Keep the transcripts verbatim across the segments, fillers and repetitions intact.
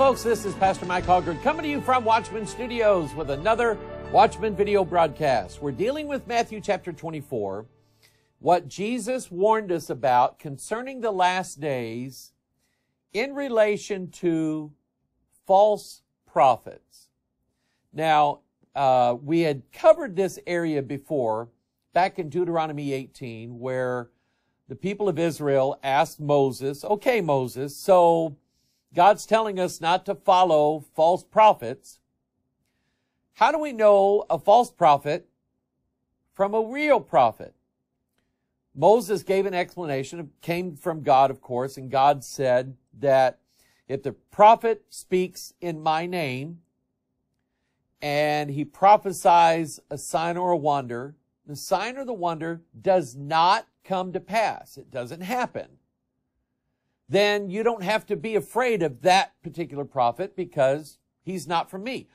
folks, this is Pastor Mike Hoggard coming to you from Watchman Studios with another Watchman video broadcast. We're dealing with Matthew chapter twenty-four, what Jesus warned us about concerning the last days in relation to false prophets. Now, uh, we had covered this area before, back in Deuteronomy eighteen, where the people of Israel asked Moses, okay, Moses, so God's telling us not to follow false prophets. How do we know a false prophet from a real prophet? Moses gave an explanation. It came from God, of course, and God said that if the prophet speaks in my name and he prophesies a sign or a wonder, the sign or the wonder does not come to pass. It doesn't happen. Then you don't have to be afraid of that particular prophet because he's not from me.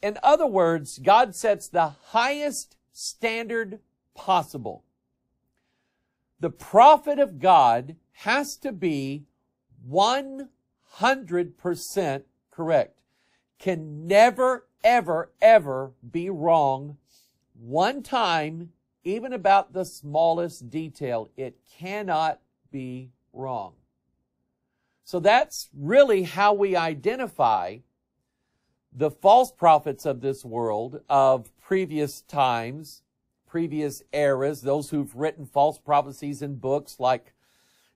In other words, God sets the highest standard possible. The prophet of God has to be one hundred percent correct. Can never, ever, ever be wrong one time, even about the smallest detail. It cannot be wrong. So that's really how we identify the false prophets of this world, of previous times, previous eras, those who've written false prophecies in books like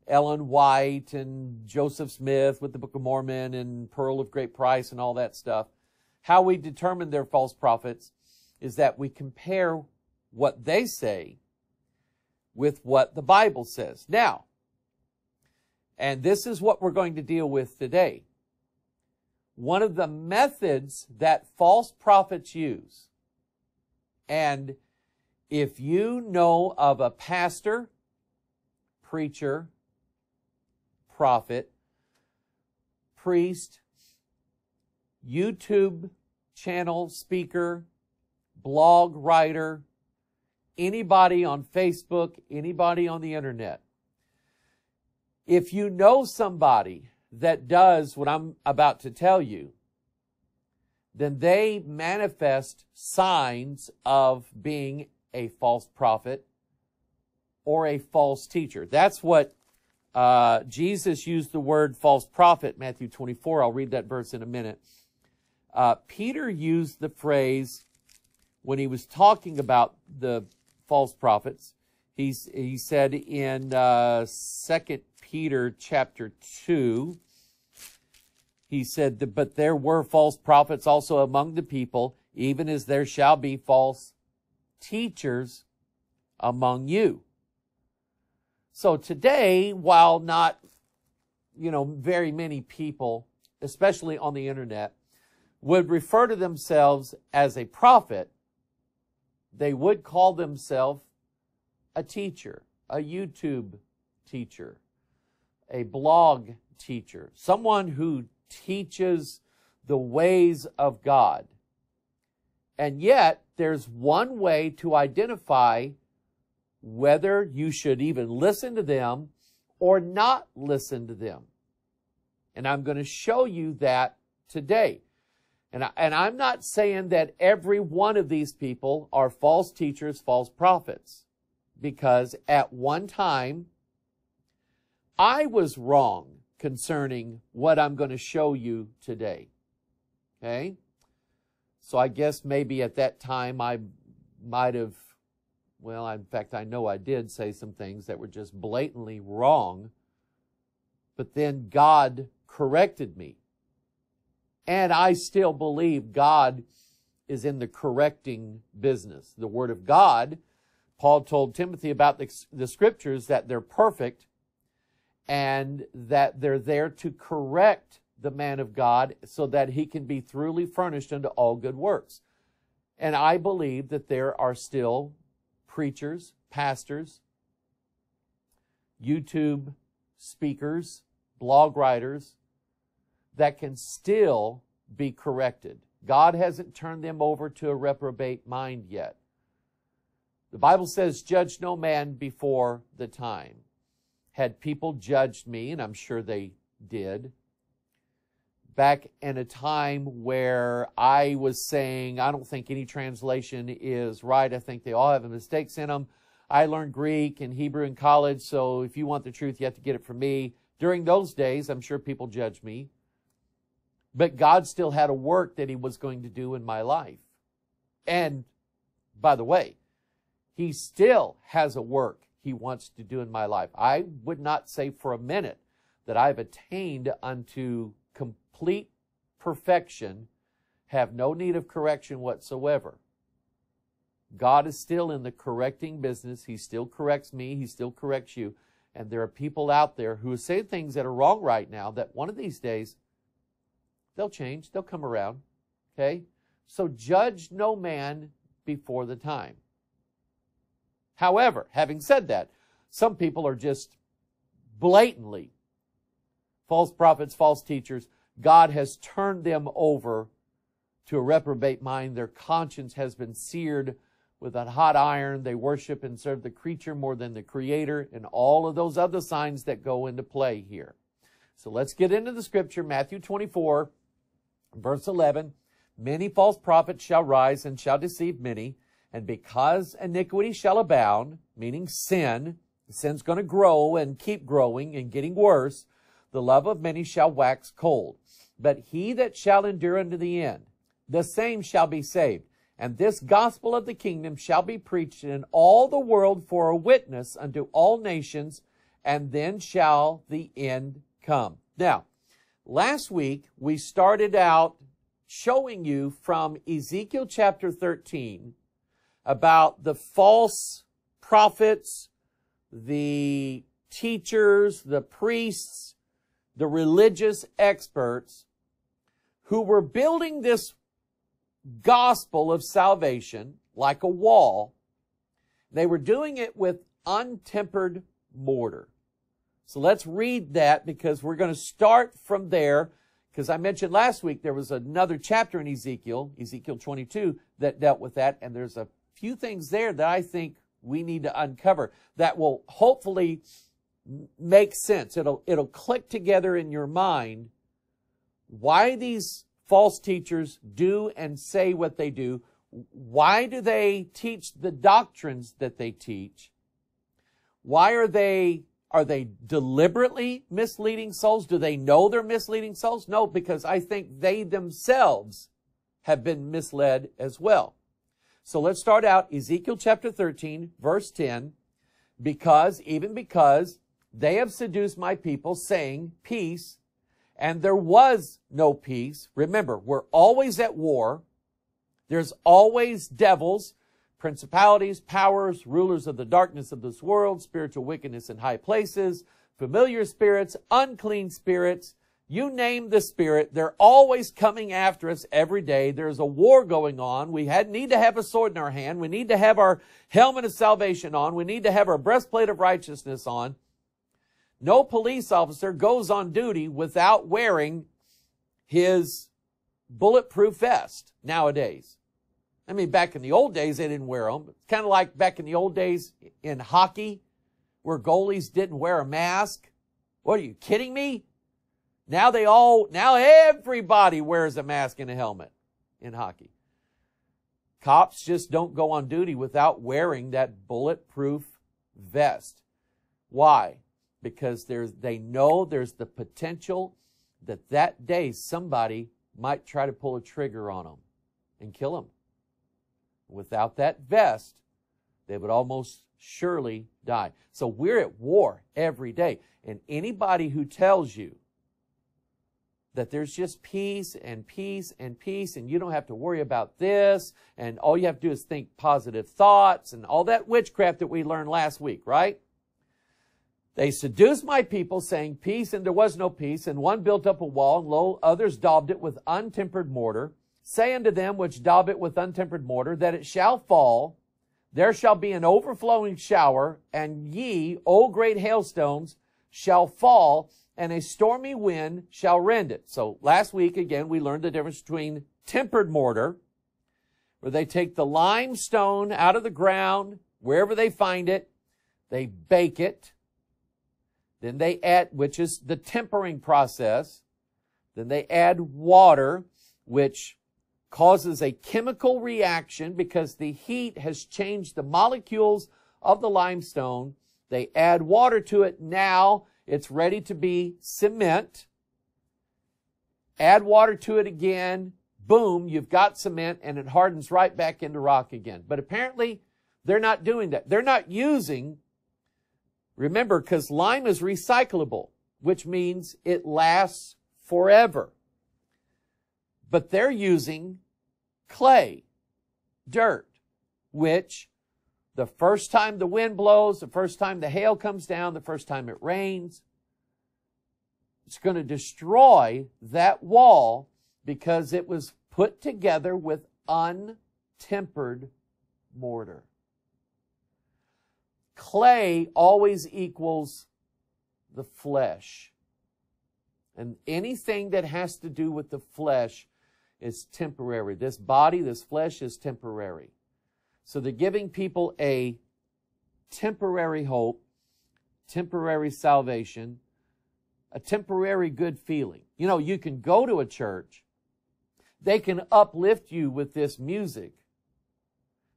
Ellen White and Joseph Smith with the Book of Mormon and Pearl of Great Price and all that stuff. How we determine they're false prophets is that we compare what they say with what the Bible says. Now, and this is what we're going to deal with today. One of the methods that false prophets use, and if you know of a pastor, preacher, prophet, priest, YouTube channel speaker, blog writer, anybody on Facebook, anybody on the internet, if you know somebody that does what I'm about to tell you, then they manifest signs of being a false prophet or a false teacher. That's what uh, Jesus used the word false prophet, Matthew twenty-four. I'll read that verse in a minute. Uh, Peter used the phrase when he was talking about the false prophets. He's, he said in uh, Second Peter chapter two, he said, that, but there were false prophets also among the people, even as there shall be false teachers among you. So today, while not, you know, very many people, especially on the internet, would refer to themselves as a prophet, they would call themselves a teacher, a YouTube teacher, a blog teacher, someone who teaches the ways of God. And yet, there's one way to identify whether you should even listen to them or not listen to them. And I'm going to show you that today. And, I, and I'm not saying that every one of these people are false teachers, false prophets. Because at one time, I was wrong concerning what I'm going to show you today. Okay? So I guess maybe at that time I might have, well, in fact, I know I did say some things that were just blatantly wrong. But then God corrected me. And I still believe God is in the correcting business. The Word of God, Paul told Timothy about the, the scriptures that they're perfect and that they're there to correct the man of God so that he can be thoroughly furnished unto all good works. And I believe that there are still preachers, pastors, YouTube speakers, blog writers that can still be corrected. God hasn't turned them over to a reprobate mind yet. The Bible says, judge no man before the time. Had people judged me, and I'm sure they did, back in a time where I was saying, I don't think any translation is right. I think they all have mistakes in them. I learned Greek and Hebrew in college, so if you want the truth, you have to get it from me. During those days, I'm sure people judged me. But God still had a work that he was going to do in my life. And by the way, he still has a work he wants to do in my life. I would not say for a minute that I've attained unto complete perfection, have no need of correction whatsoever. God is still in the correcting business. He still corrects me. He still corrects you. And there are people out there who say things that are wrong right now that one of these days they'll change. They'll come around. Okay? So judge no man before the time. However, having said that, some people are just blatantly false prophets, false teachers. God has turned them over to a reprobate mind. Their conscience has been seared with a hot iron. They worship and serve the creature more than the creator, and all of those other signs that go into play here. So let's get into the scripture. Matthew twenty-four, verse eleven. Many false prophets shall rise and shall deceive many, and because iniquity shall abound, meaning sin, sin's going to grow and keep growing and getting worse, the love of many shall wax cold. But he that shall endure unto the end, the same shall be saved. And this gospel of the kingdom shall be preached in all the world for a witness unto all nations, and then shall the end come. Now, last week we started out showing you from Ezekiel chapter thirteen about the false prophets, the teachers, the priests, the religious experts who were building this gospel of salvation like a wall. They were doing it with untempered mortar. So let's read that, because we're going to start from there, because I mentioned last week there was another chapter in Ezekiel, Ezekiel twenty-two, that dealt with that, and there's a few things there that I think we need to uncover that will hopefully make sense. It'll, it'll click together in your mind why these false teachers do and say what they do. Why do they teach the doctrines that they teach? Why are they, are they deliberately misleading souls? Do they know they're misleading souls? No, because I think they themselves have been misled as well. So let's start out Ezekiel chapter thirteen, verse ten. Because, even because they have seduced my people, saying, peace, and there was no peace. Remember, we're always at war. There's always devils, principalities, powers, rulers of the darkness of this world, spiritual wickedness in high places, familiar spirits, unclean spirits. You name the spirit, they're always coming after us every day. There's a war going on. We had, need to have a sword in our hand. We need to have our helmet of salvation on. We need to have our breastplate of righteousness on. No police officer goes on duty without wearing his bulletproof vest nowadays. I mean, back in the old days, they didn't wear them. It's kind of like back in the old days in hockey where goalies didn't wear a mask. What, are you kidding me? Now they all, now everybody wears a mask and a helmet in hockey. Cops just don't go on duty without wearing that bulletproof vest. Why? Because there's, they know there's the potential that that day somebody might try to pull a trigger on them and kill them. Without that vest, they would almost surely die. So we're at war every day. And anybody who tells you that there's just peace and peace and peace and you don't have to worry about this and all you have to do is think positive thoughts and all that witchcraft that we learned last week, right? They seduced my people, saying, peace, and there was no peace. And one built up a wall, and lo, others daubed it with untempered mortar. Say unto them which daub it with untempered mortar, that it shall fall. There shall be an overflowing shower, and ye, O great hailstones, shall fall, and a stormy wind shall rend it. So last week, again, we learned the difference between tempered mortar, where they take the limestone out of the ground, wherever they find it, they bake it, then they add, which is the tempering process, Then they add water, which causes a chemical reaction because the heat has changed the molecules of the limestone. They add water to it. Now it's ready to be cement. Add water to it again. Boom, you've got cement, and it hardens right back into rock again. But apparently they're not doing that. They're not using, remember, because lime is recyclable, which means it lasts forever. But they're using clay, dirt, which the first time the wind blows, the first time the hail comes down, the first time it rains, it's going to destroy that wall because it was put together with untempered mortar. Clay always equals the flesh. And anything that has to do with the flesh is temporary. This body, this flesh is temporary. So they're giving people a temporary hope, temporary salvation, a temporary good feeling. You know, you can go to a church. They can uplift you with this music.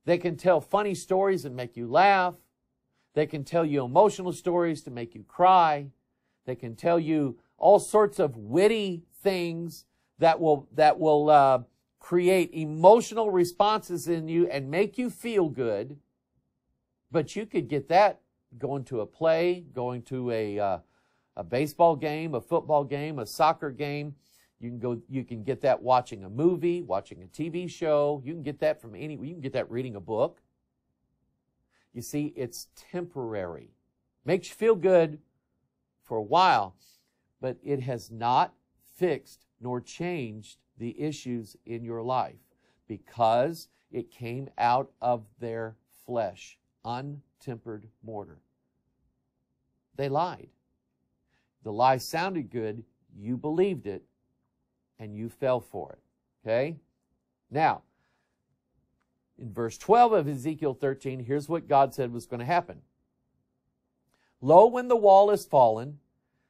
They can tell funny stories and make you laugh. They can tell you emotional stories to make you cry. They can tell you all sorts of witty things that will, that will uh, create emotional responses in you and make you feel good. But you could get that going to a play, going to a, uh, a baseball game, a football game, a soccer game. You can go, you can get that watching a movie, watching a T V show. You can get that from any, you can get that reading a book. You see, it's temporary. Makes you feel good for a while. But it has not fixed nor changed the issues in your life because it came out of their flesh, untempered mortar. They lied. The lie sounded good, you believed it, and you fell for it, okay? Now, in verse twelve of Ezekiel thirteen, here's what God said was going to happen. Lo, when the wall is fallen,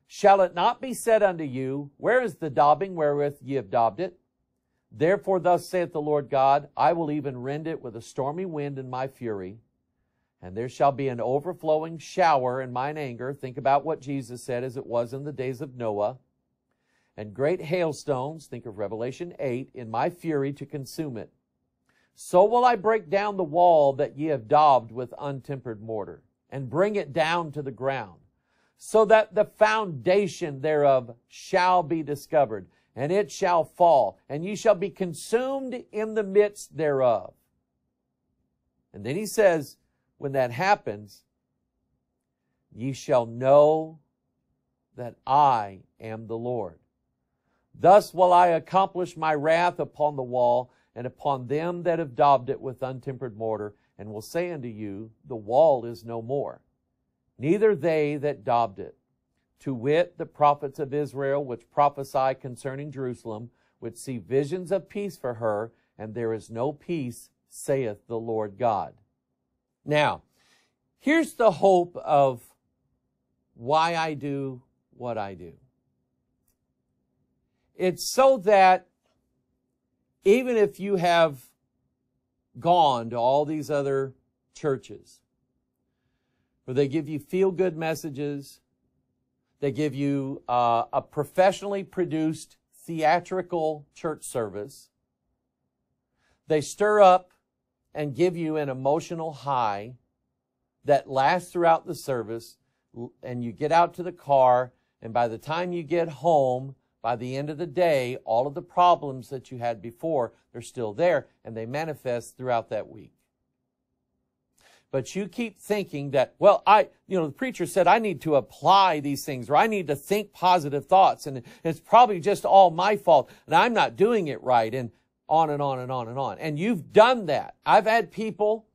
shall it not be said unto you, where is the daubing wherewith ye have daubed it? Therefore thus saith the Lord God, I will even rend it with a stormy wind in my fury, and there shall be an overflowing shower in mine anger. Think about what Jesus said as it was in the days of Noah. And great hailstones, think of Revelation eight, in my fury to consume it. So will I break down the wall that ye have daubed with untempered mortar, and bring it down to the ground, so that the foundation thereof shall be discovered, and it shall fall, and ye shall be consumed in the midst thereof. And then he says, when that happens, ye shall know that I am the Lord. Thus will I accomplish my wrath upon the wall, and upon them that have daubed it with untempered mortar, and will say unto you, the wall is no more. Neither they that daubed it, to wit, the prophets of Israel, which prophesy concerning Jerusalem, which see visions of peace for her, and there is no peace, saith the Lord God. Now, here's the hope of why I do what I do. It's so that even if you have gone to all these other churches, where they give you feel-good messages. They give you uh, a professionally produced theatrical church service. They stir up and give you an emotional high that lasts throughout the service, and you get out to the car, and by the time you get home, by the end of the day, all of the problems that you had before, they're still there, and they manifest throughout that week. But you keep thinking that, well, I, you know, the preacher said I need to apply these things, or I need to think positive thoughts, and it's probably just all my fault, and I'm not doing it right, and on and on and on and on. And you've done that. I've had people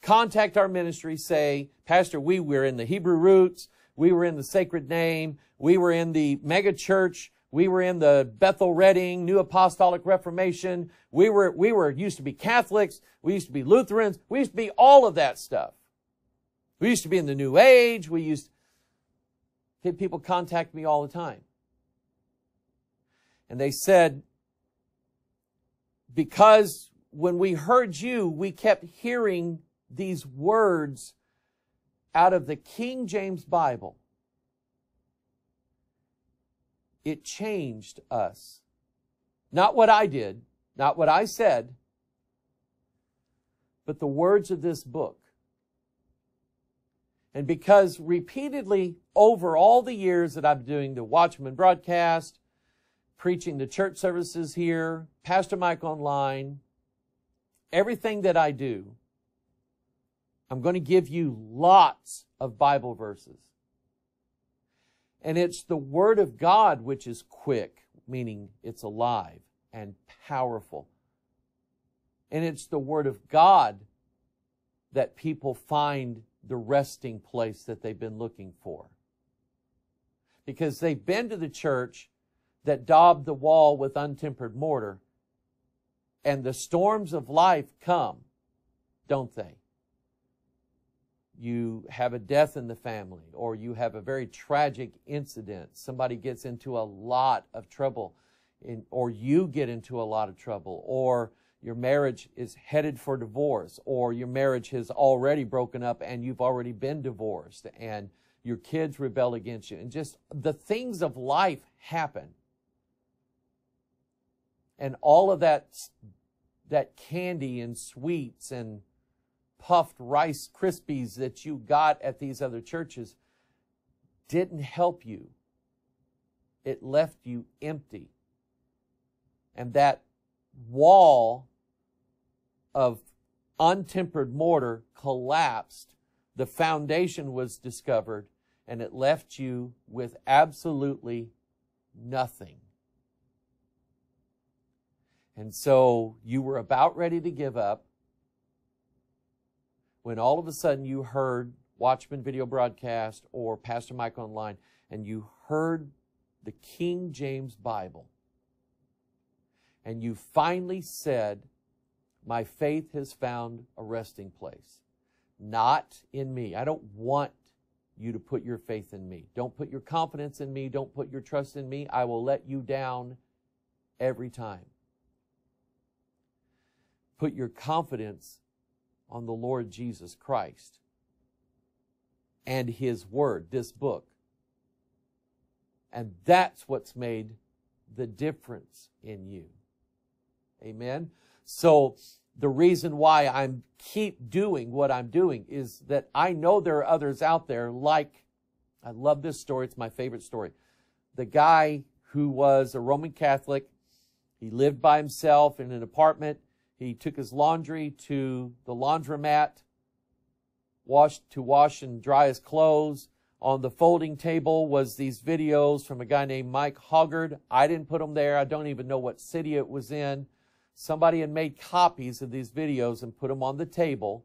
contact our ministry, say, Pastor, we were in the Hebrew roots, we were in the Sacred Name, we were in the mega church, we were in the Bethel Redding, New Apostolic Reformation. We were, we were, used to be Catholics. We used to be Lutherans. We used to be all of that stuff. We used to be in the New Age. We used, people contact me all the time. And they said, because when we heard you, we kept hearing these words out of the King James Bible. It changed us. Not what I did, not what I said, but the words of this book. And because repeatedly over all the years that I've been doing the Watchman broadcast, preaching the church services here, Pastor Mike online, everything that I do, I'm going to give you lots of Bible verses. And it's the Word of God which is quick, meaning it's alive and powerful. And it's the Word of God that people find the resting place that they've been looking for. Because they've been to the church that daubed the wall with untempered mortar, and the storms of life come, don't they? You have a death in the family, or you have a very tragic incident. Somebody gets into a lot of trouble, in, or you get into a lot of trouble, or your marriage is headed for divorce, or your marriage has already broken up and you've already been divorced, and your kids rebel against you, and just the things of life happen. And all of that, that candy and sweets and puffed Rice Krispies that you got at these other churches didn't help you. It left you empty. And that wall of untempered mortar collapsed. The foundation was discovered, and it left you with absolutely nothing. And so you were about ready to give up when all of a sudden you heard Watchman Video Broadcast or Pastor Mike Online, and you heard the King James Bible. And you finally said, my faith has found a resting place. Not in me. I don't want you to put your faith in me. Don't put your confidence in me. Don't put your trust in me. I will let you down every time. Put your confidence on the Lord Jesus Christ and His Word, this book. And that's what's made the difference in you. Amen? So the reason why I keep doing what I'm doing is that I know there are others out there like, I love this story, it's my favorite story. The guy who was a Roman Catholic, he lived by himself in an apartment. He took his laundry to the laundromat, washed to wash and dry his clothes. On the folding table was these videos from a guy named Mike Hoggard. I didn't put them there. I don't even know what city it was in. Somebody had made copies of these videos and put them on the table.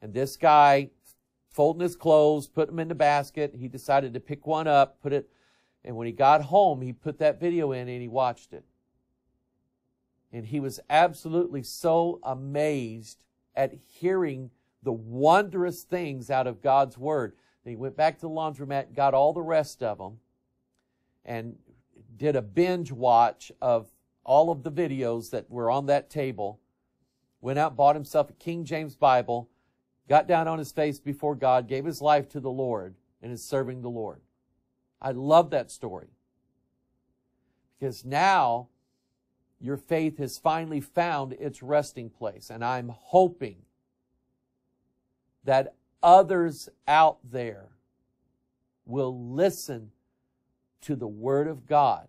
And this guy, folding his clothes, put them in the basket. He decided to pick one up, put it, and when he got home, he put that video in and he watched it. And he was absolutely so amazed at hearing the wondrous things out of God's Word. And he went back to the laundromat, got all the rest of them, and did a binge watch of all of the videos that were on that table. Went out, bought himself a King James Bible, got down on his face before God, gave his life to the Lord, and is serving the Lord. I love that story. Because now your faith has finally found its resting place. And I'm hoping that others out there will listen to the Word of God.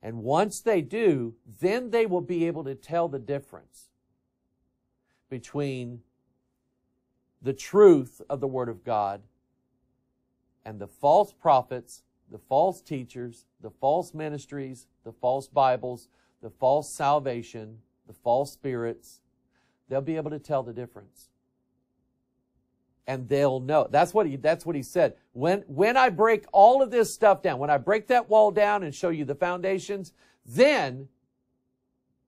And once they do, then they will be able to tell the difference between the truth of the Word of God and the false prophets, the false teachers, the false ministries, the false Bibles, the false salvation, the false spirits. They'll be able to tell the difference. And they'll know. That's what he, that's what he said. When, when I break all of this stuff down, when I break that wall down and show you the foundations, then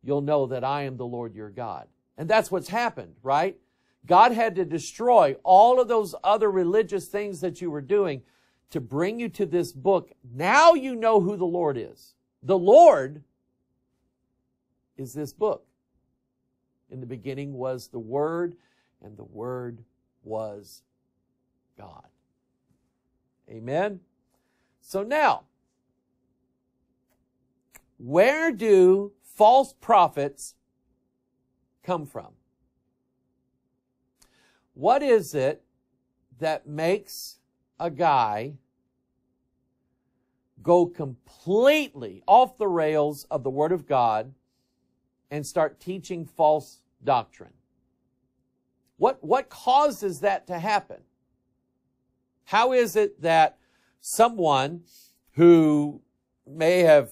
you'll know that I am the Lord your God. And that's what's happened, right? God had to destroy all of those other religious things that you were doing to bring you to this book. Now you know who the Lord is. The Lord is this book. In the beginning was the Word, and the Word was God. Amen? So now, where do false prophets come from? What is it that makes a guy go completely off the rails of the Word of God and start teaching false doctrine? What, what causes that to happen? How is it that someone who may have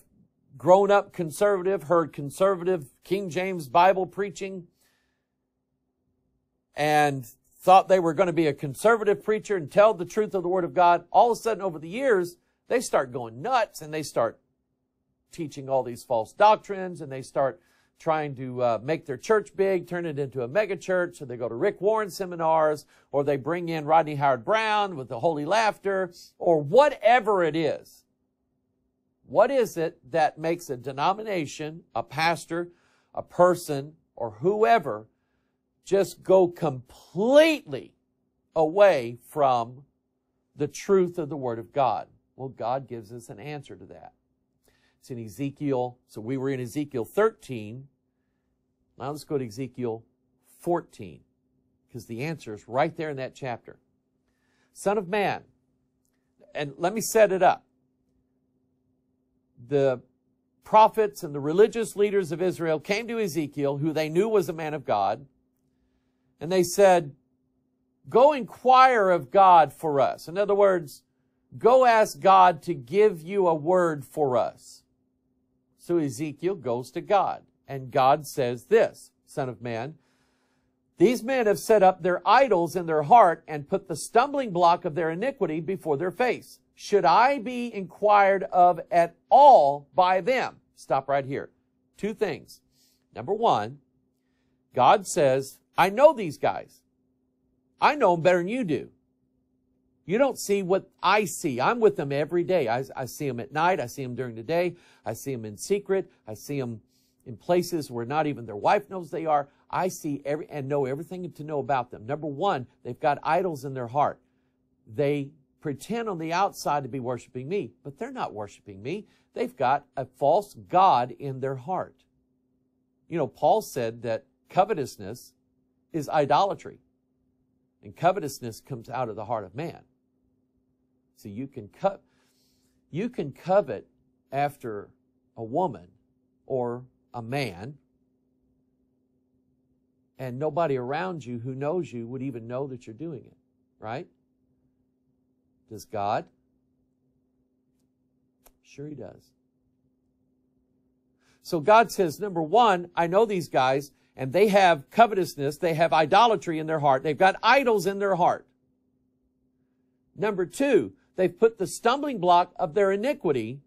grown up conservative, heard conservative King James Bible preaching, and thought they were going to be a conservative preacher and tell the truth of the Word of God, all of a sudden over the years, they start going nuts and they start teaching all these false doctrines, and they start trying to uh, make their church big, turn it into a mega church, or they go to Rick Warren seminars, or they bring in Rodney Howard Brown with the Holy Laughter, or whatever it is. What is it that makes a denomination, a pastor, a person, or whoever just go completely away from the truth of the Word of God? Well, God gives us an answer to that. It's in Ezekiel. So we were in Ezekiel thirteen. Now let's go to Ezekiel fourteen, because the answer is right there in that chapter. Son of man, and let me set it up. The prophets and the religious leaders of Israel came to Ezekiel, who they knew was a man of God, and they said, go inquire of God for us. In other words, go ask God to give you a word for us. So Ezekiel goes to God, and God says this, Son of man, these men have set up their idols in their heart and put the stumbling block of their iniquity before their face. Should I be inquired of at all by them? Stop right here. Two things. Number one, God says, I know these guys. I know them better than you do. You don't see what I see. I'm with them every day. I, I see them at night. I see them during the day. I see them in secret. I see them in places where not even their wife knows they are. I see every and know everything to know about them. Number one, they've got idols in their heart. They pretend on the outside to be worshiping me, but they're not worshiping me. They've got a false god in their heart. You know, Paul said that covetousness is idolatry, and covetousness comes out of the heart of man. So you can co- you can covet after a woman or a man, and nobody around you who knows you would even know that you're doing it, right? Does God? Sure he does. So God says, number one, I know these guys, and they have covetousness, they have idolatry in their heart, they've got idols in their heart. Number two, they've put the stumbling block of their iniquity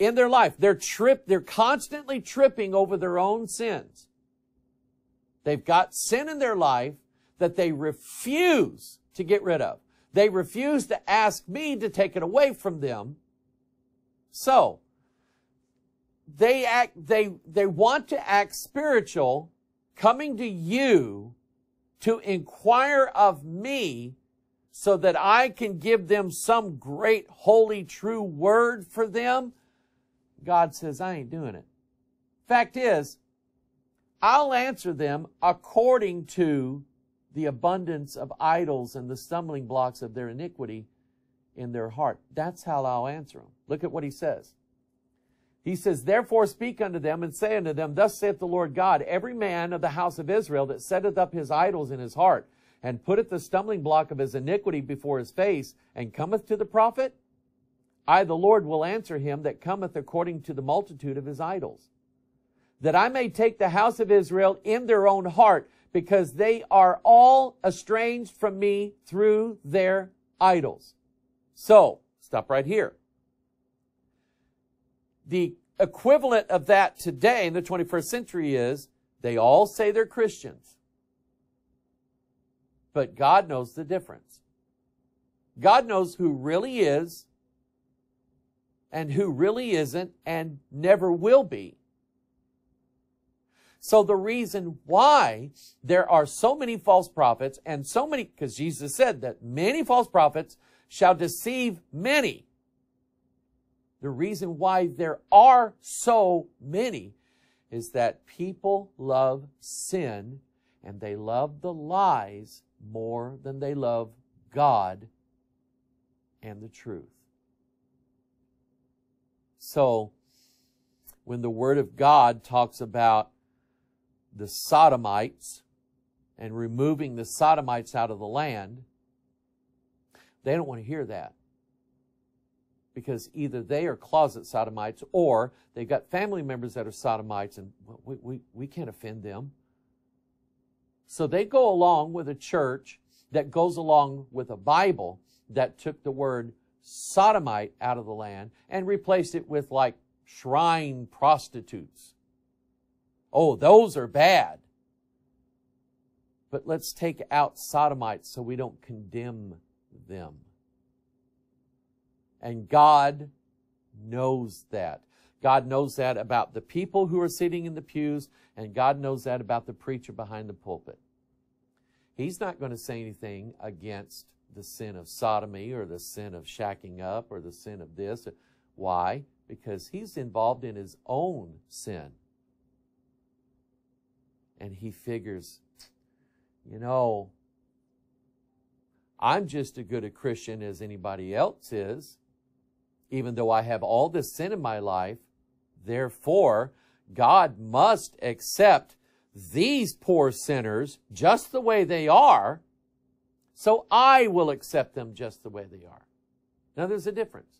in their life. They're trip, they're constantly tripping over their own sins. They've got sin in their life that they refuse to get rid of. They refuse to ask me to take it away from them. So, they act, they, they want to act spiritual, coming to you to inquire of me so that I can give them some great, holy, true word for them. God says, I ain't doing it. Fact is, I'll answer them according to the abundance of idols and the stumbling blocks of their iniquity in their heart. That's how I'll answer them. Look at what he says. He says, therefore speak unto them and say unto them, thus saith the Lord God, every man of the house of Israel that setteth up his idols in his heart, and putteth the stumbling block of his iniquity before his face, and cometh to the prophet, I the Lord will answer him that cometh according to the multitude of his idols, that I may take the house of Israel in their own heart, because they are all estranged from me through their idols. So, stop right here. The equivalent of that today in the twenty-first century is they all say they're Christians, but God knows the difference. God knows who really is and who really isn't and never will be. So the reason why there are so many false prophets and so many, because Jesus said that many false prophets shall deceive many. The reason why there are so many is that people love sin and they love the lies more than they love God and the truth. So, when the Word of God talks about the Sodomites and removing the Sodomites out of the land, they don't want to hear that. Because either they are closet Sodomites or they've got family members that are Sodomites and we, we, we can't offend them. So they go along with a church that goes along with a Bible that took the word sodomite out of the land and replaced it with like shrine prostitutes. Oh, those are bad. But let's take out sodomites so we don't condemn them. And God knows that. God knows that about the people who are sitting in the pews, and God knows that about the preacher behind the pulpit. He's not going to say anything against the sin of sodomy or the sin of shacking up or the sin of this. Why? Because he's involved in his own sin. And he figures, you know, I'm just as good a Christian as anybody else is. Even though I have all this sin in my life, therefore, God must accept these poor sinners just the way they are, so I will accept them just the way they are. Now, there's a difference.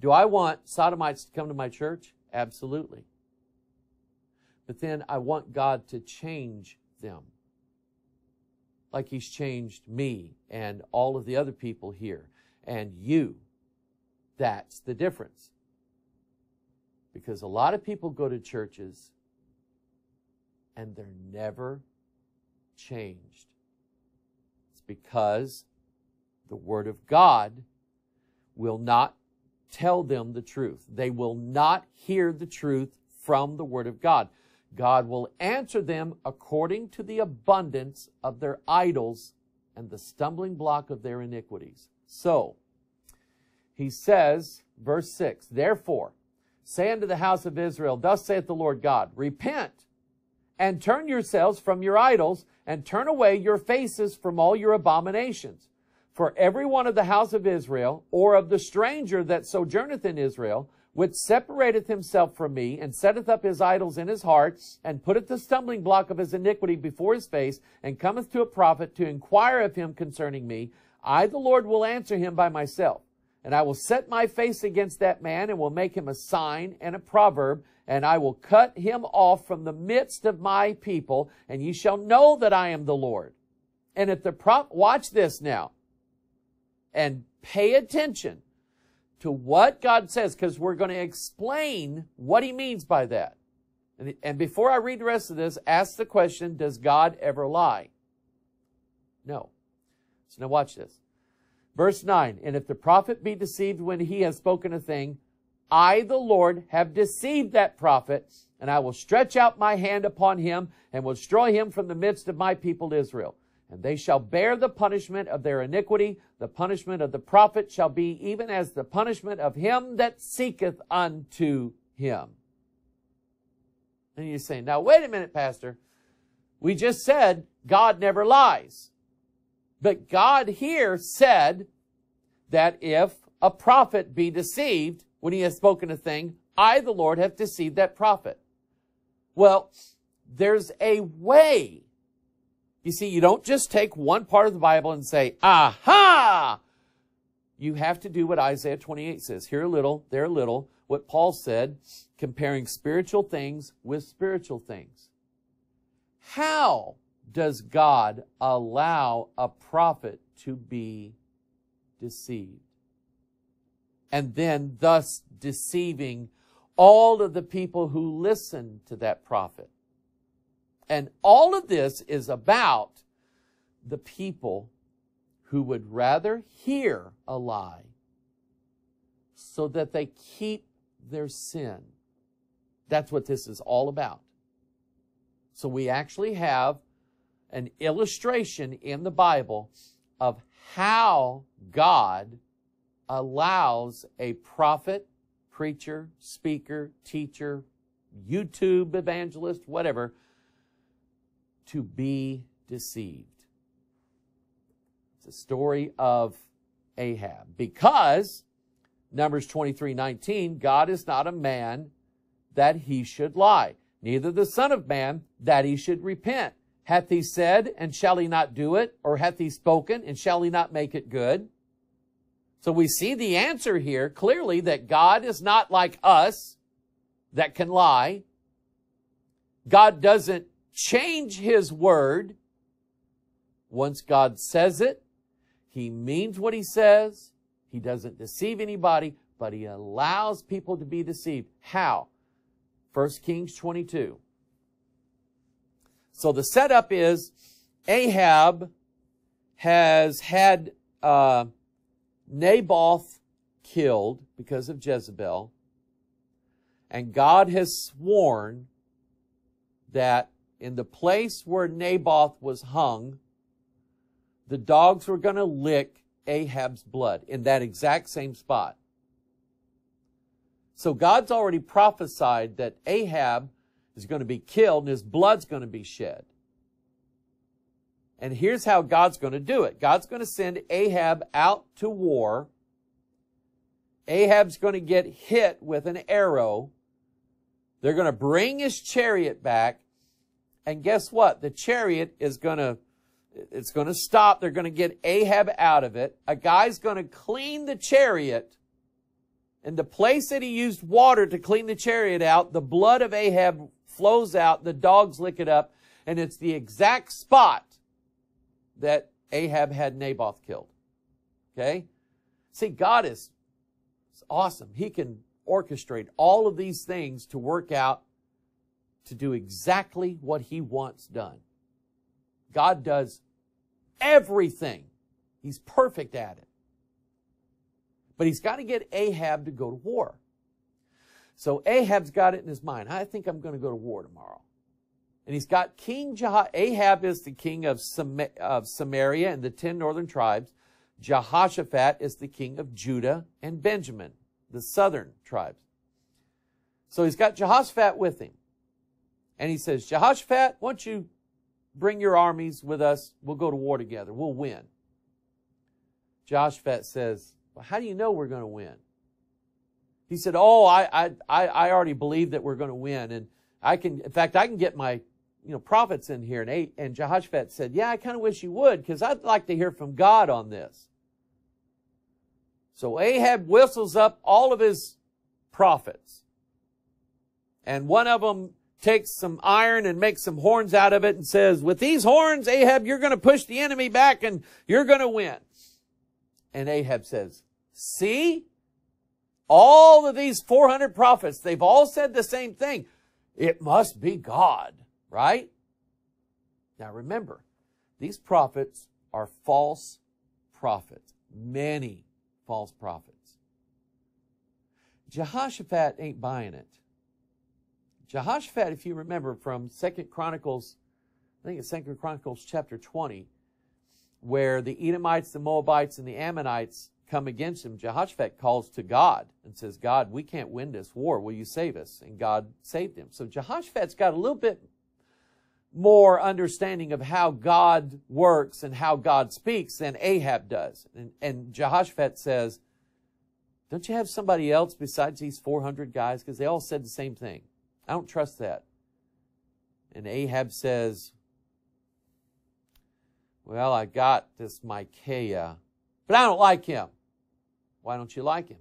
Do I want sodomites to come to my church? Absolutely. But then I want God to change them, like He's changed me and all of the other people here and you. That's the difference. Because a lot of people go to churches and they're never changed. It's because the Word of God will not tell them the truth. They will not hear the truth from the Word of God. God will answer them according to the abundance of their idols and the stumbling block of their iniquities. So, He says, verse six, therefore, say unto the house of Israel, thus saith the Lord God, repent and turn yourselves from your idols and turn away your faces from all your abominations. For every one of the house of Israel or of the stranger that sojourneth in Israel, which separateth himself from me and setteth up his idols in his heart and putteth the stumbling block of his iniquity before his face and cometh to a prophet to inquire of him concerning me, I the Lord will answer him by myself. And I will set my face against that man and will make him a sign and a proverb, and I will cut him off from the midst of my people, and ye shall know that I am the Lord. And if the prop, watch this now, and pay attention to what God says, because we're going to explain what He means by that. And, and before I read the rest of this, ask the question, does God ever lie? No. So now watch this. Verse nine, and if the prophet be deceived when he has spoken a thing, I, the Lord, have deceived that prophet, and I will stretch out my hand upon him and will destroy him from the midst of my people Israel. And they shall bear the punishment of their iniquity. The punishment of the prophet shall be even as the punishment of him that seeketh unto him. And you say, now wait a minute, Pastor. We just said God never lies. But God here said that if a prophet be deceived when he has spoken a thing, I, the Lord, have deceived that prophet. Well, there's a way. You see, you don't just take one part of the Bible and say, aha! You have to do what Isaiah twenty-eight says. Here a little, there a little. What Paul said, comparing spiritual things with spiritual things. How does God allow a prophet to be deceived? And then thus deceiving all of the people who listen to that prophet. And all of this is about the people who would rather hear a lie so that they keep their sin. That's what this is all about. So we actually have an illustration in the Bible of how God allows a prophet, preacher, speaker, teacher, YouTube evangelist, whatever, to be deceived. It's a story of Ahab. Because, Numbers twenty-three nineteen, God is not a man that he should lie, neither the son of man that he should repent. Hath he said, and shall he not do it? Or hath he spoken, and shall he not make it good? So we see the answer here clearly, that God is not like us that can lie. God doesn't change his word. Once God says it, he means what he says. He doesn't deceive anybody, but he allows people to be deceived. How? First Kings twenty-two. So the setup is Ahab has had uh, Naboth killed because of Jezebel, and God has sworn that in the place where Naboth was hung, the dogs were going to lick Ahab's blood in that exact same spot. So God's already prophesied that Ahab is going to be killed and his blood's going to be shed. And here's how God's going to do it. God's going to send Ahab out to war. Ahab's going to get hit with an arrow. They're going to bring his chariot back. And guess what? The chariot is going to, it's going to stop. They're going to get Ahab out of it. A guy's going to clean the chariot. And the place that he used water to clean the chariot out, the blood of Ahab flows out. The dogs lick it up. And it's the exact spot that Ahab had Naboth killed. Okay? See, God is awesome. He can orchestrate all of these things to work out to do exactly what he wants done. God does everything. He's perfect at it. But he's got to get Ahab to go to war. So Ahab's got it in his mind. I think I'm going to go to war tomorrow. And he's got King Jehoshaphat. Ahab is the king of Samaria and the ten northern tribes. Jehoshaphat is the king of Judah and Benjamin, the southern tribes. So he's got Jehoshaphat with him. And he says, Jehoshaphat, why don't you bring your armies with us? We'll go to war together. We'll win. Jehoshaphat says, well, how do you know we're going to win? He said, oh, I, I, I already believe that we're going to win. And I can, in fact, I can get my you know, prophets in here. And, and Jehoshaphat said, yeah, I kind of wish you would, because I'd like to hear from God on this. So Ahab whistles up all of his prophets. And one of them takes some iron and makes some horns out of it and says, with these horns, Ahab, you're going to push the enemy back and you're going to win. And Ahab says, see, all of these four hundred prophets, they've all said the same thing. It must be God, right? Now remember, these prophets are false prophets, many false prophets. Jehoshaphat ain't buying it. Jehoshaphat, if you remember from Second Chronicles, I think it's Second Chronicles chapter twenty, where the Edomites, the Moabites, and the Ammonites come against him, Jehoshaphat calls to God and says, God, we can't win this war. Will you save us? And God saved him. So Jehoshaphat's got a little bit more understanding of how God works and how God speaks than Ahab does. And, and Jehoshaphat says, don't you have somebody else besides these four hundred guys? Because they all said the same thing. I don't trust that. And Ahab says, well, I got this Micaiah, but I don't like him. Why don't you like him?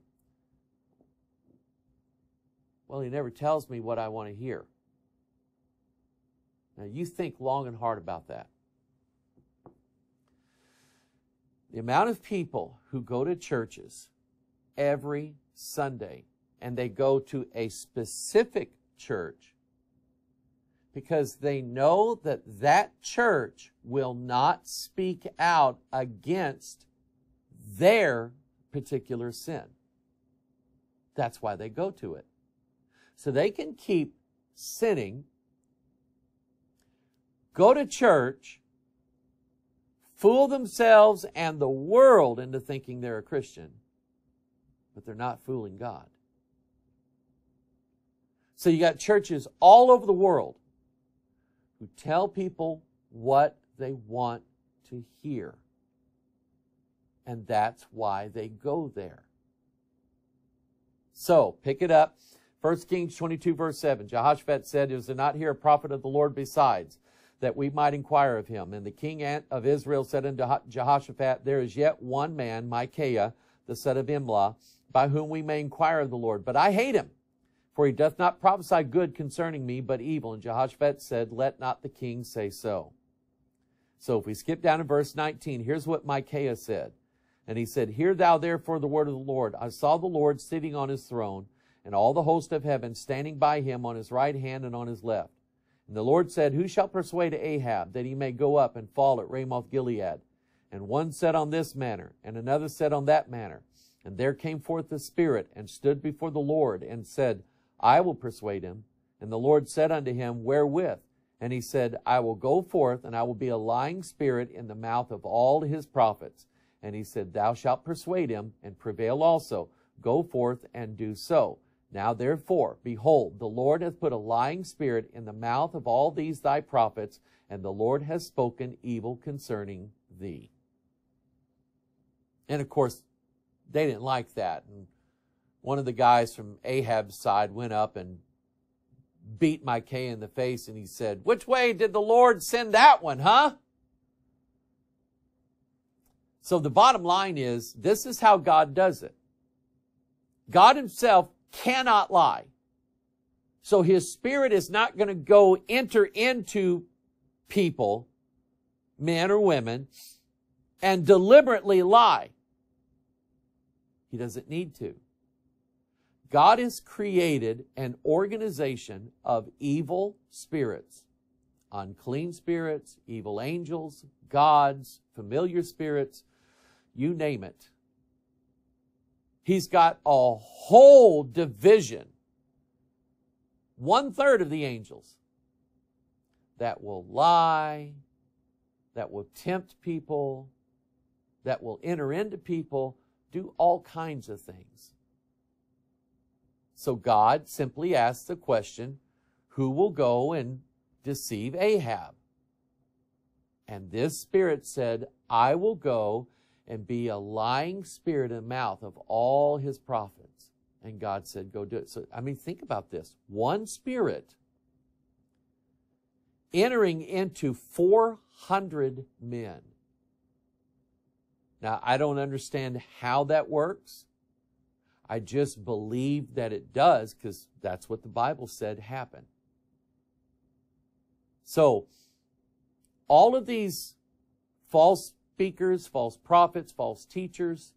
Well, he never tells me what I want to hear. Now, you think long and hard about that. The amount of people who go to churches every Sunday, and they go to a specific church because they know that that church will not speak out against their particular sin. That's why they go to it. So they can keep sinning, go to church, fool themselves and the world into thinking they're a Christian, but they're not fooling God. So you got churches all over the world who tell people what they want to hear. And that's why they go there. So pick it up. First Kings twenty-two, verse seven. Jehoshaphat said, "Is there not here a prophet of the Lord besides, that we might inquire of him?" And the king of Israel said unto Jehoshaphat, "There is yet one man, Micaiah, the son of Imlah, by whom we may inquire of the Lord. But I hate him, for he doth not prophesy good concerning me, but evil." And Jehoshaphat said, "Let not the king say so." So if we skip down to verse nineteen, here's what Micaiah said. And he said, "Hear thou therefore the word of the Lord. I saw the Lord sitting on his throne, and all the host of heaven standing by him on his right hand and on his left. And the Lord said, Who shall persuade Ahab that he may go up and fall at Ramoth-Gilead? And one said on this manner, and another said on that manner. And there came forth the Spirit, and stood before the Lord, and said, I will persuade him. And the Lord said unto him, Wherewith? And he said, I will go forth, and I will be a lying spirit in the mouth of all his prophets. And he said, Thou shalt persuade him, and prevail also. Go forth, and do so. Now therefore, behold, the Lord hath put a lying spirit in the mouth of all these thy prophets, and the Lord has spoken evil concerning thee." And of course, they didn't like that. And one of the guys from Ahab's side went up and beat Micaiah in the face, and he said, "Which way did the Lord send that one, huh?" So the bottom line is, this is how God does it. God himself cannot lie. So his Spirit is not going to go enter into people, men or women, and deliberately lie. He doesn't need to. God has created an organization of evil spirits, unclean spirits, evil angels, gods, familiar spirits, you name it. He's got a whole division, one third of the angels, that will lie, that will tempt people, that will enter into people, do all kinds of things. So God simply asks the question, who will go and deceive Ahab? And this spirit said, I will go and be a lying spirit in the mouth of all his prophets. And God said, go do it. So, I mean, think about this. One spirit entering into four hundred men. Now, I don't understand how that works. I just believe that it does, because that's what the Bible said happened. So, all of these false speakers, false prophets, false teachers,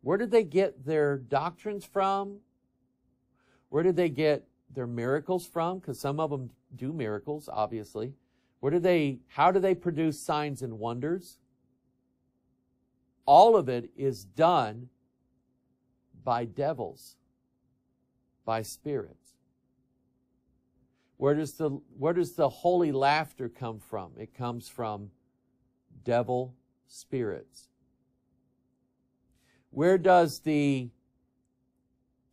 where did they get their doctrines from? Where did they get their miracles from? Because some of them do miracles, obviously. Where do they, how do they produce signs and wonders? All of it is done by devils, by spirits. Where does the, where does the holy laughter come from? It comes from devil spirits. Where does the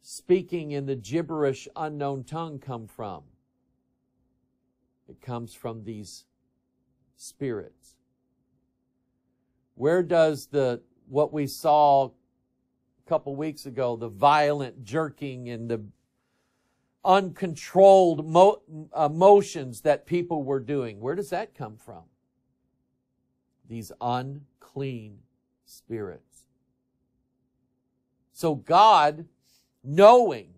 speaking in the gibberish unknown tongue come from? It comes from these spirits. Where does the, what we saw a couple weeks ago, the violent jerking and the uncontrolled mo emotions that people were doing, where does that come from? These unclean spirits. So God, knowing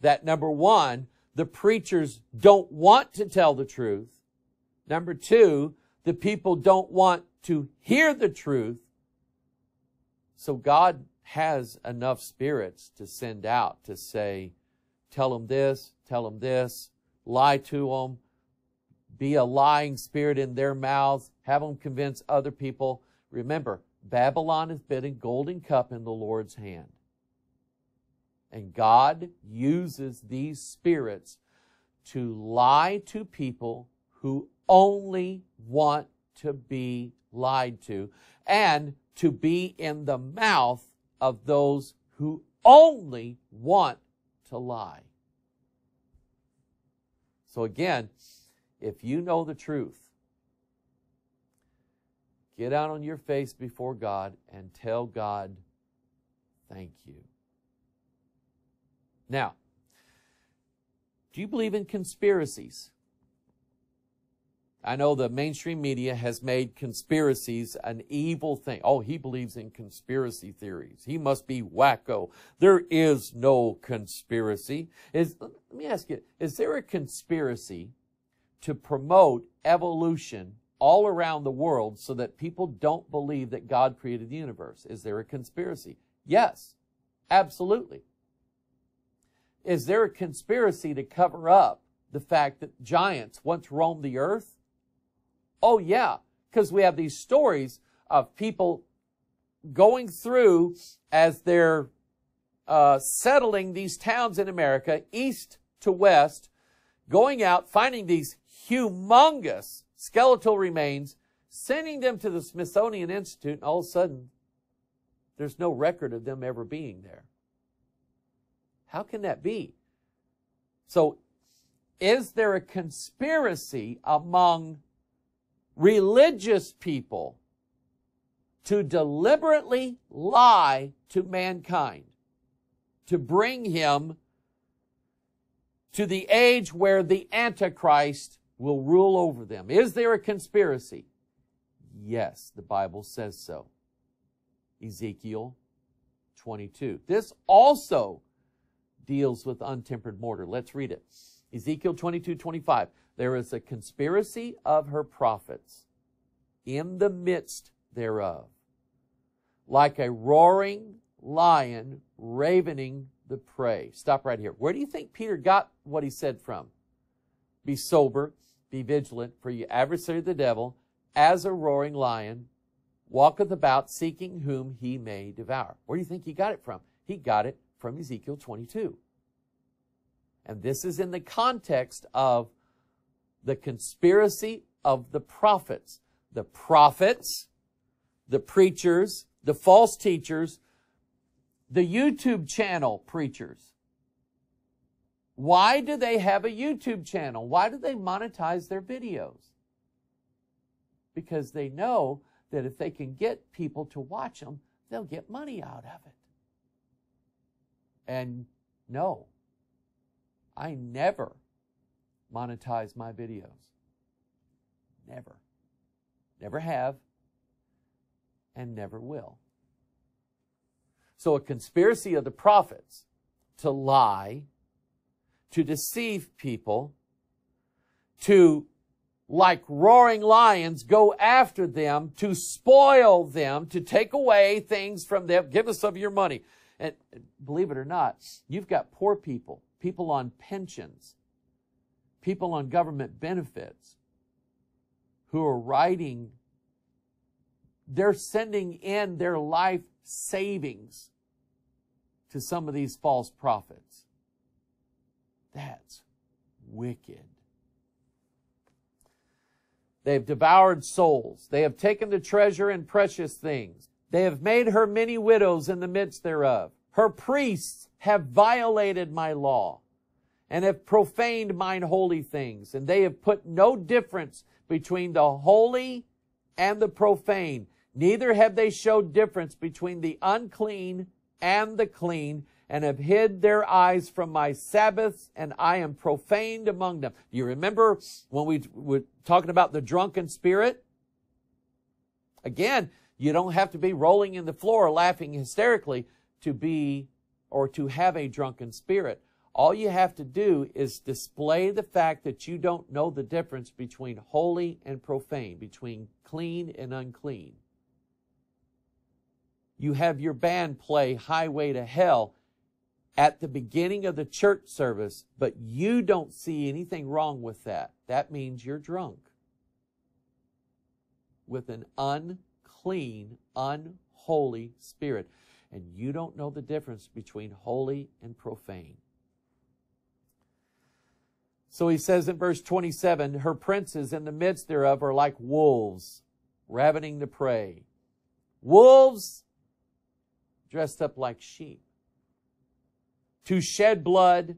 that, number one, the preachers don't want to tell the truth. Number two, the people don't want to hear the truth. So God has enough spirits to send out to say, tell them this, tell them this, lie to them, be a lying spirit in their mouths, have them convince other people. Remember, Babylon has been a golden cup in the Lord's hand. And God uses these spirits to lie to people who only want to be lied to, and to be in the mouth of those who only want to lie. So again, if you know the truth, get out on your face before God and tell God, thank you. Now, do you believe in conspiracies? I know the mainstream media has made conspiracies an evil thing. Oh, he believes in conspiracy theories. He must be wacko. There is no conspiracy. Is, let me ask you, is there a conspiracy to promote evolution all around the world so that people don't believe that God created the universe? Is there a conspiracy? Yes, absolutely. Is there a conspiracy to cover up the fact that giants once roamed the earth? Oh yeah, because we have these stories of people going through as they're uh, settling these towns in America, east to west, going out, finding these humongous skeletal remains, sending them to the Smithsonian Institute, and all of a sudden, there's no record of them ever being there. How can that be? So, is there a conspiracy among religious people to deliberately lie to mankind, to bring him to the age where the Antichrist will rule over them? Is there a conspiracy? Yes, the Bible says so. Ezekiel twenty-two. This also deals with untempered mortar. Let's read it. Ezekiel twenty-two twenty-five. There is a conspiracy of her prophets in the midst thereof, like a roaring lion ravening the prey. Stop right here. Where do you think Peter got what he said from? Be sober, be vigilant, for your adversary the devil, as a roaring lion, walketh about seeking whom he may devour. Where do you think he got it from? He got it from Ezekiel twenty-two. And this is in the context of the conspiracy of the prophets. The prophets, the preachers, the false teachers, the YouTube channel preachers. Why do they have a YouTube channel? Why do they monetize their videos? Because they know that if they can get people to watch them, they'll get money out of it. And no, I never monetize my videos. Never. Never have, and never will. So a conspiracy of the prophets to lie, to deceive people, to, like roaring lions, go after them, to spoil them, to take away things from them. Give us some of your money. And believe it or not, you've got poor people, people on pensions, people on government benefits, who are writing, they're sending in their life savings to some of these false prophets. That's wicked. They have devoured souls. They have taken the treasure and precious things. They have made her many widows in the midst thereof. Her priests have violated my law and have profaned mine holy things. And they have put no difference between the holy and the profane. Neither have they showed difference between the unclean and the clean, and have hid their eyes from my Sabbaths, and I am profaned among them. Do you remember when we were talking about the drunken spirit? Again, you don't have to be rolling in the floor laughing hysterically to be or to have a drunken spirit. All you have to do is display the fact that you don't know the difference between holy and profane, between clean and unclean. You have your band play Highway to Hell, at the beginning of the church service, but you don't see anything wrong with that, that means you're drunk with an unclean, unholy spirit. And you don't know the difference between holy and profane. So he says in verse twenty-seven, her princes in the midst thereof are like wolves, ravening the prey. Wolves dressed up like sheep, to shed blood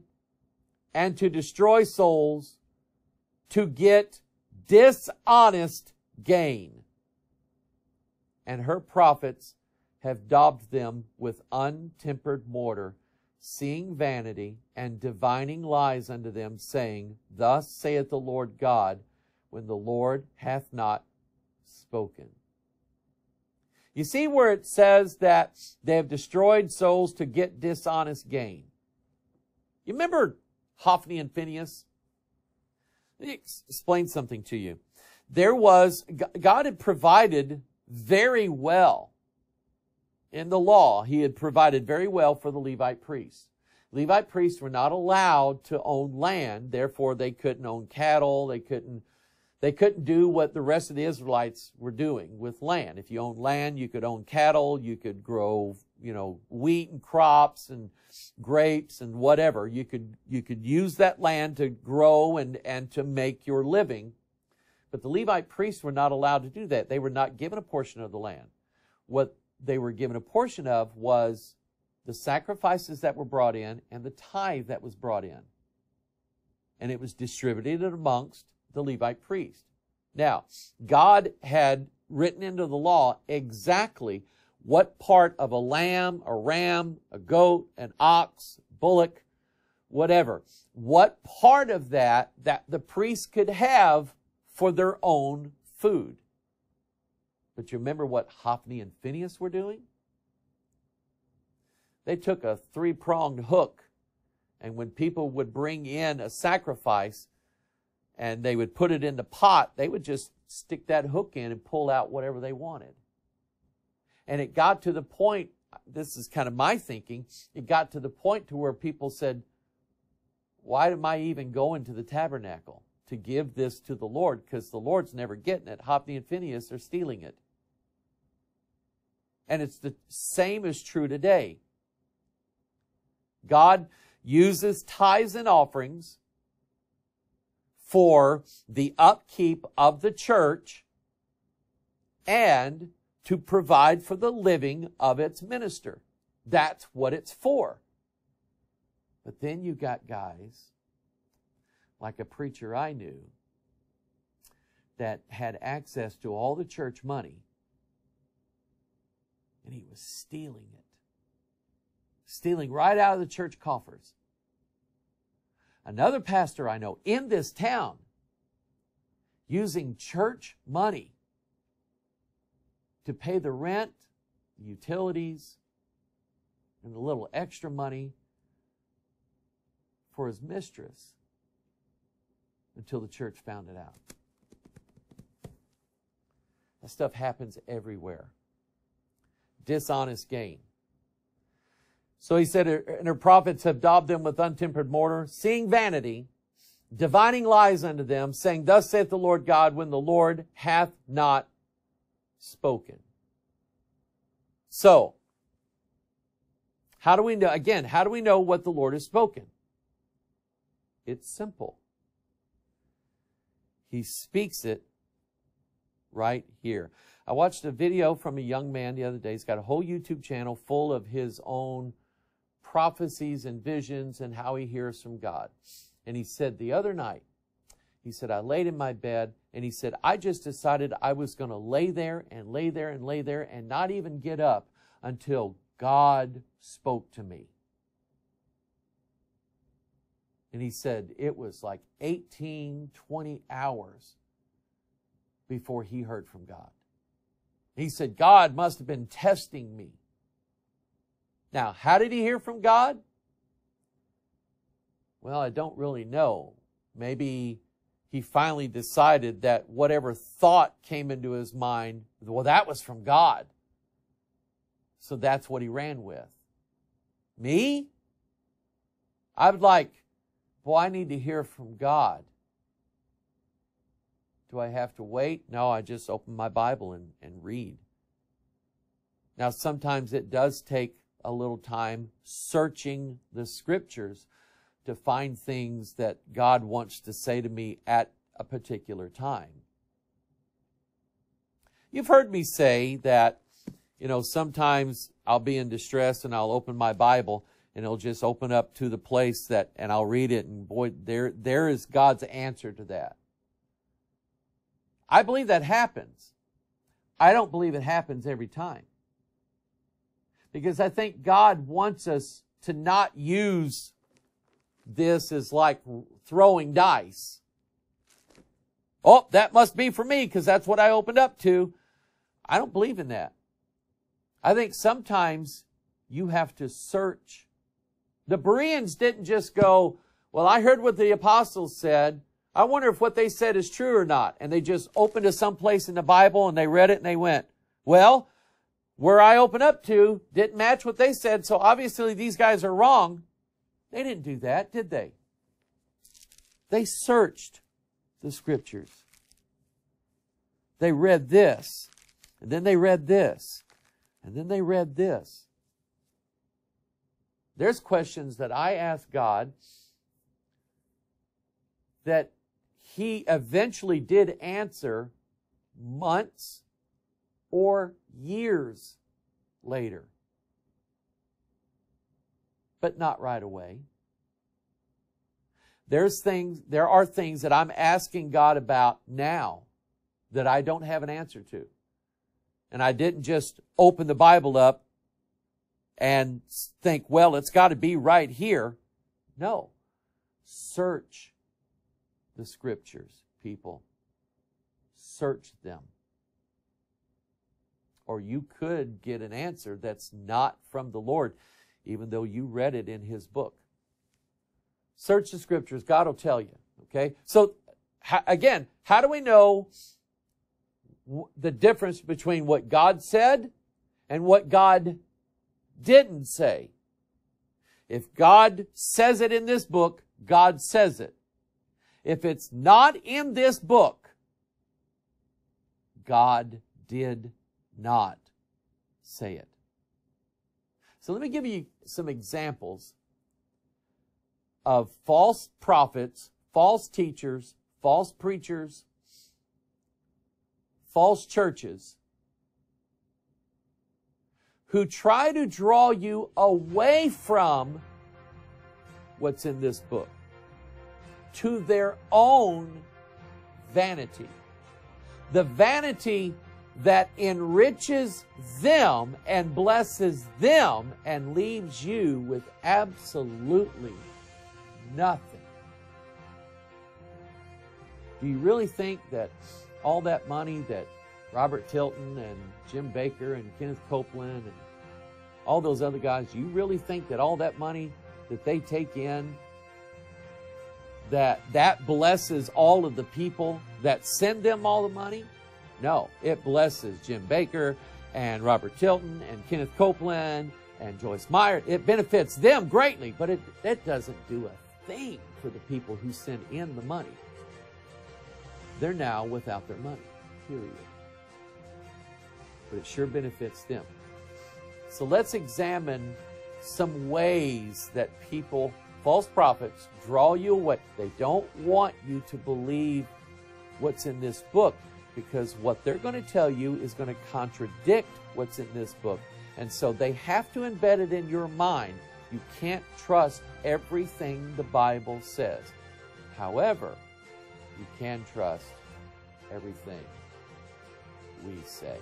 and to destroy souls, to get dishonest gain. And her prophets have daubed them with untempered mortar, seeing vanity and divining lies unto them, saying, Thus saith the Lord God, when the Lord hath not spoken. You see where it says that they have destroyed souls to get dishonest gain. You remember Hophni and Phinehas? Let me explain something to you. There was, God had provided very well. In the law, he had provided very well for the Levite priests. Levite priests were not allowed to own land, therefore they couldn't own cattle, they couldn't, they couldn't do what the rest of the Israelites were doing with land. If you owned land, you could own cattle, you could grow, you know, wheat and crops and grapes and whatever. You could, you could use that land to grow and, and to make your living. But the Levite priests were not allowed to do that. They were not given a portion of the land. What they were given a portion of was the sacrifices that were brought in and the tithe that was brought in. And it was distributed amongst the Levite priest. Now, God had written into the law exactly what part of a lamb, a ram, a goat, an ox, bullock, whatever, what part of that that the priest could have for their own food. But you remember what Hophni and Phinehas were doing? They took a three-pronged hook, and when people would bring in a sacrifice and they would put it in the pot, they would just stick that hook in and pull out whatever they wanted. And it got to the point, this is kind of my thinking, it got to the point to where people said, why am I even going to the tabernacle to give this to the Lord? Because the Lord's never getting it. Hophni and Phinehas are stealing it. And it's the same is true today. God uses tithes and offerings for the upkeep of the church and to provide for the living of its minister. That's what it's for. But then you got guys like a preacher I knew that had access to all the church money, and he was stealing it, stealing right out of the church coffers. Another pastor I know in this town using church money to pay the rent, the utilities, and a little extra money for his mistress until the church found it out. That stuff happens everywhere. Dishonest gain. So he said, and her prophets have daubed them with untempered mortar, seeing vanity, divining lies unto them, saying, Thus saith the Lord God, when the Lord hath not spoken. So, how do we know, again, how do we know what the Lord has spoken? It's simple. He speaks it right here. I watched a video from a young man the other day. He's got a whole YouTube channel full of his own prophecies and visions and how he hears from God. And he said the other night, he said, I laid in my bed, and he said, I just decided I was going to lay there and lay there and lay there and not even get up until God spoke to me. And he said it was like eighteen, twenty hours before he heard from God. He said, God must have been testing me. Now, how did he hear from God? Well, I don't really know. Maybe he finally decided that whatever thought came into his mind, well, that was from God. So that's what he ran with. Me? I would like, boy, I need to hear from God. Do I have to wait? No, I just open my Bible and, and read. Now, sometimes it does take a little time searching the scriptures to find things that God wants to say to me at a particular time. You've heard me say that, you know, sometimes I'll be in distress and I'll open my Bible and it'll just open up to the place that, and I'll read it, and boy, there, there is God's answer to that. I believe that happens. I don't believe it happens every time, because I think God wants us to not use this as like throwing dice. Oh, that must be for me because that's what I opened up to. I don't believe in that. I think sometimes you have to search. The Bereans didn't just go, well, I heard what the apostles said. I wonder if what they said is true or not. And they just opened to some place in the Bible and they read it and they went, well, where I open up to didn't match what they said, so obviously these guys are wrong. They didn't do that, did they? They searched the scriptures. They read this, and then they read this, and then they read this. There's questions that I asked God that He eventually did answer months or years later, but not right away. There's things, there are things that I'm asking God about now that I don't have an answer to. And I didn't just open the Bible up and think, well, it's got to be right here. No. Search the scriptures, people. Search them. Or you could get an answer that's not from the Lord, even though you read it in His book. Search the scriptures. God will tell you, okay? So, again, how do we know the difference between what God said and what God didn't say? If God says it in this book, God says it. If it's not in this book, God did not say it. So let me give you some examples of false prophets, false teachers, false preachers, false churches who try to draw you away from what's in this book to their own vanity. The vanity that enriches them and blesses them and leaves you with absolutely nothing. Do you really think that all that money that Robert Tilton and Jim Baker and Kenneth Copeland and all those other guys, you really think that all that money that they take in, that that blesses all of the people that send them all the money? No, it blesses Jim Baker and Robert Tilton and Kenneth Copeland and Joyce Meyer. It benefits them greatly, but it, it doesn't do a thing for the people who send in the money. They're now without their money, period. But it sure benefits them. So let's examine some ways that people, false prophets, draw you away. They don't want you to believe what's in this book, because what they're going to tell you is going to contradict what's in this book. And so they have to embed it in your mind. You can't trust everything the Bible says. However, you can trust everything we say.